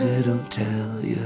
'cause it'll tell you.